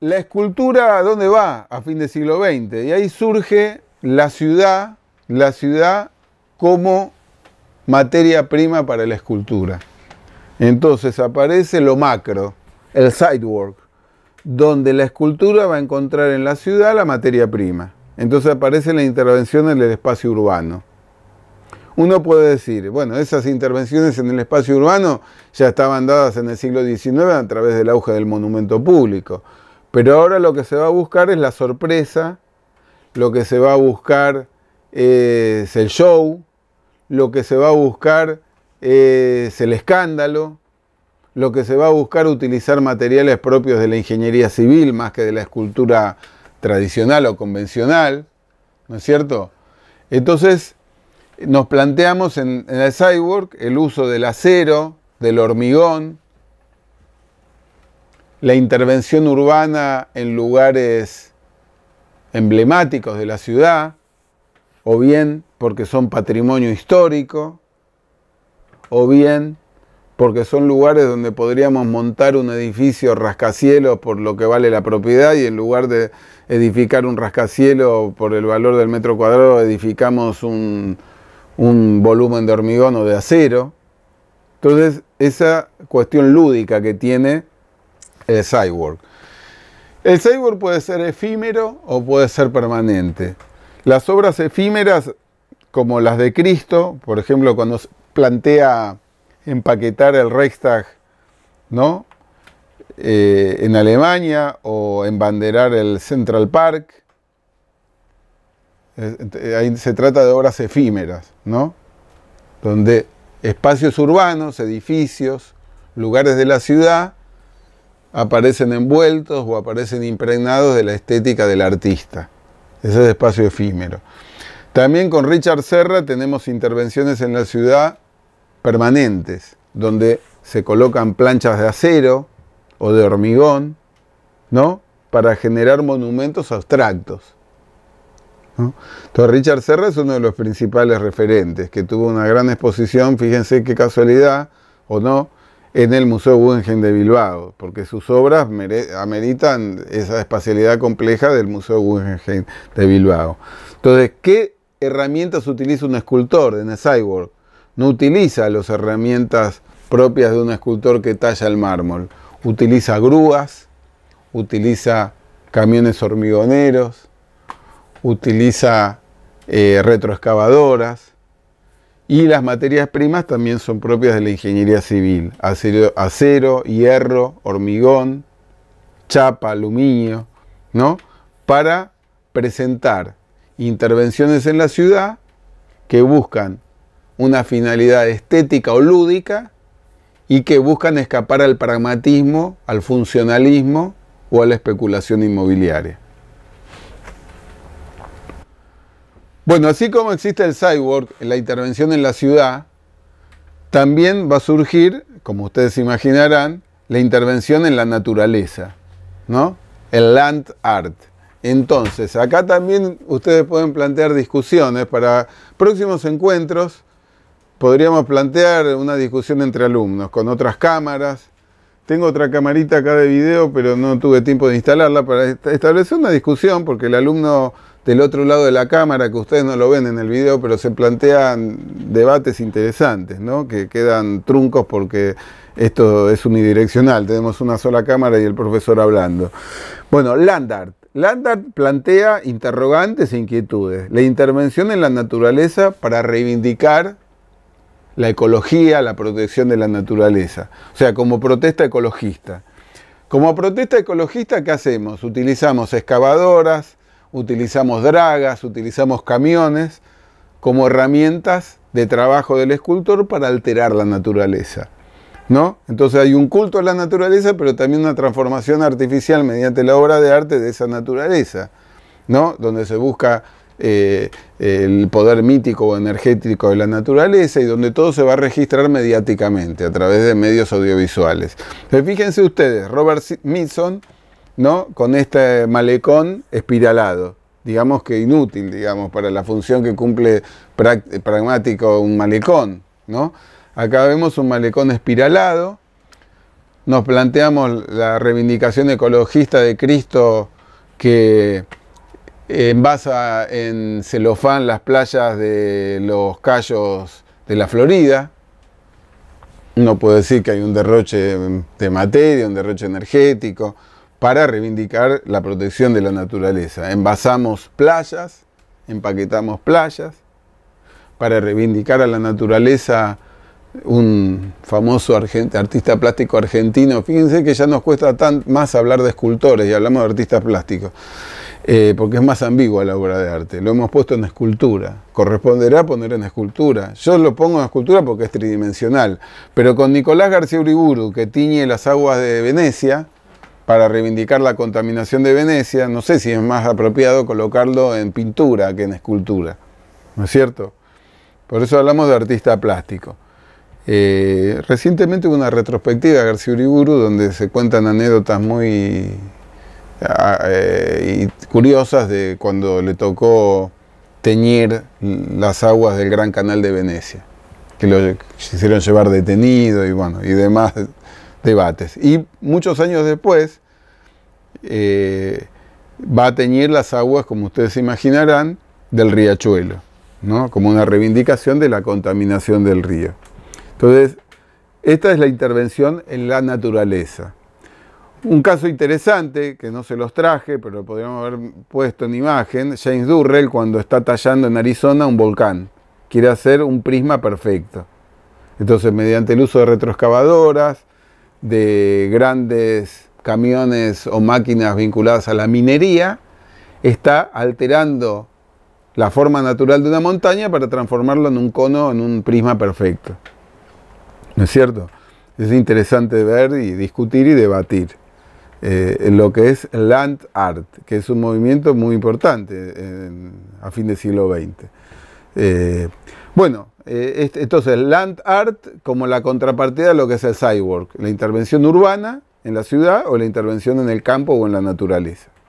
la escultura, ¿dónde va? A fin del siglo XX. Y ahí surge la ciudad como materia prima para la escultura. Entonces aparece lo macro, el site work, donde la escultura va a encontrar en la ciudad la materia prima. Entonces aparece la intervención en el espacio urbano. Uno puede decir, bueno, esas intervenciones en el espacio urbano ya estaban dadas en el siglo XIX a través del auge del monumento público. Pero ahora lo que se va a buscar es la sorpresa, lo que se va a buscar es el show, lo que se va a buscar es el escándalo, lo que se va a buscar utilizar materiales propios de la ingeniería civil más que de la escultura tradicional o convencional, ¿no es cierto? Entonces nos planteamos en el site work el uso del acero, del hormigón, la intervención urbana en lugares emblemáticos de la ciudad, o bien porque son patrimonio histórico, o bien porque son lugares donde podríamos montar un edificio rascacielos por lo que vale la propiedad, y en lugar de edificar un rascacielos por el valor del metro cuadrado, edificamos un volumen de hormigón o de acero. Entonces, esa cuestión lúdica que tiene el site work. El site work puede ser efímero o puede ser permanente. Las obras efímeras, como las de Christo, por ejemplo, cuando se plantea empaquetar el Reichstag, ¿no?, en Alemania, o embanderar el Central Park, ahí se trata de obras efímeras, ¿no?, donde espacios urbanos, edificios, lugares de la ciudad aparecen envueltos o aparecen impregnados de la estética del artista. Ese es el espacio efímero. También con Richard Serra tenemos intervenciones en la ciudad permanentes, donde se colocan planchas de acero o de hormigón, ¿no?, para generar monumentos abstractos, ¿no? Entonces Richard Serra es uno de los principales referentes, que tuvo una gran exposición, fíjense qué casualidad o no, en el Museo Guggenheim de Bilbao, porque sus obras ameritan esa espacialidad compleja del Museo Guggenheim de Bilbao. Entonces, ¿qué herramientas utiliza un escultor en el site work? No utiliza las herramientas propias de un escultor que talla el mármol. Utiliza grúas, utiliza camiones hormigoneros, utiliza retroexcavadoras. Y las materias primas también son propias de la ingeniería civil. Acero, hierro, hormigón, chapa, aluminio, ¿no?, para presentar intervenciones en la ciudad que buscan una finalidad estética o lúdica y que buscan escapar al pragmatismo, al funcionalismo o a la especulación inmobiliaria. Bueno, así como existe el site work, la intervención en la ciudad, también va a surgir, como ustedes imaginarán, la intervención en la naturaleza, ¿no?, el land art. Entonces, acá también ustedes pueden plantear discusiones para próximos encuentros. Podríamos plantear una discusión entre alumnos con otras cámaras. Tengo otra camarita acá de video, pero no tuve tiempo de instalarla para establecer una discusión, porque el alumno del otro lado de la cámara, que ustedes no lo ven en el video, pero se plantean debates interesantes, ¿no?, que quedan truncos porque esto es unidireccional, tenemos una sola cámara y el profesor hablando. Bueno, Land Art. Land Art plantea interrogantes e inquietudes. La intervención en la naturaleza para reivindicar la ecología, la protección de la naturaleza. O sea, como protesta ecologista. Como protesta ecologista, ¿qué hacemos? Utilizamos excavadoras, utilizamos dragas, utilizamos camiones como herramientas de trabajo del escultor para alterar la naturaleza, ¿no? Entonces hay un culto a la naturaleza, pero también una transformación artificial mediante la obra de arte de esa naturaleza, ¿no?, donde se busca el poder mítico o energético de la naturaleza y donde todo se va a registrar mediáticamente a través de medios audiovisuales. Pero fíjense ustedes, Robert Smithson, ¿no?, con este malecón espiralado, digamos que inútil, digamos, para la función que cumple pragmático un malecón, ¿no? Acá vemos un malecón espiralado, nos planteamos la reivindicación ecologista de Cristo, que envasa en celofán las playas de los cayos de la Florida. No puedo decir que hay un derroche de materia, un derroche energético, para reivindicar la protección de la naturaleza. Envasamos playas, empaquetamos playas, para reivindicar a la naturaleza. Un famoso artista plástico argentino, fíjense que ya nos cuesta más hablar de escultores y hablamos de artistas plásticos, porque es más ambigua la obra de arte. Lo hemos puesto en escultura, corresponderá poner en escultura. Yo lo pongo en escultura porque es tridimensional, pero con Nicolás García Uriburu, que tiñe las aguas de Venecia para reivindicar la contaminación de Venecia, no sé si es más apropiado colocarlo en pintura que en escultura, ¿no es cierto? Por eso hablamos de artista plástico. Recientemente hubo una retrospectiva de García Uriburu donde se cuentan anécdotas muy curiosas de cuando le tocó teñir las aguas del Gran Canal de Venecia, que lo hicieron llevar detenido y bueno, y demás debates. Y muchos años después va a teñir las aguas, como ustedes se imaginarán, del riachuelo, ¿no? Como una reivindicación de la contaminación del río. Entonces, esta es la intervención en la naturaleza. Un caso interesante, que no se los traje, pero lo podríamos haber puesto en imagen, James Durrell cuando está tallando en Arizona un volcán. Quiere hacer un prisma perfecto. Entonces, mediante el uso de retroexcavadoras, de grandes camiones o máquinas vinculadas a la minería, está alterando la forma natural de una montaña para transformarlo en un cono, en un prisma perfecto. ¿No es cierto? Es interesante ver y discutir y debatir en lo que es Land Art, que es un movimiento muy importante a fin del siglo XX. Entonces, Land Art como la contrapartida de lo que es el Site Work, la intervención urbana en la ciudad o la intervención en el campo o en la naturaleza.